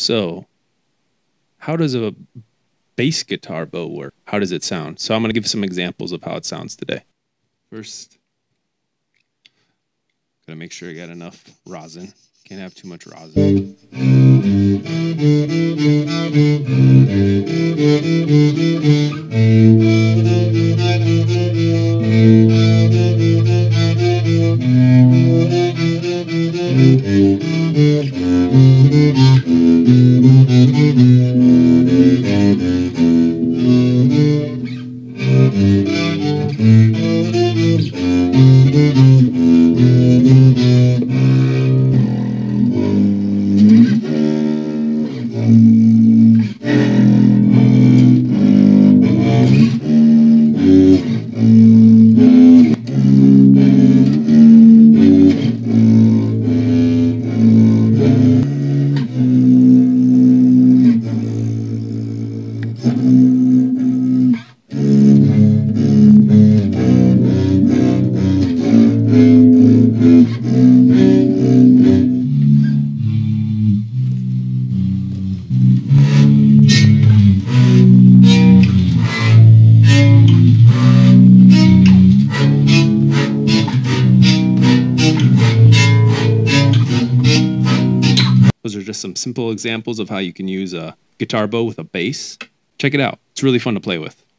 So how does a bass guitar bow work? How does it sound? So I'm going to give some examples of how it sounds today. First, got to make sure I got enough rosin. Can't have too much rosin. Some simple examples of how you can use a guitar bow with a bass. Check it out. It's really fun to play with.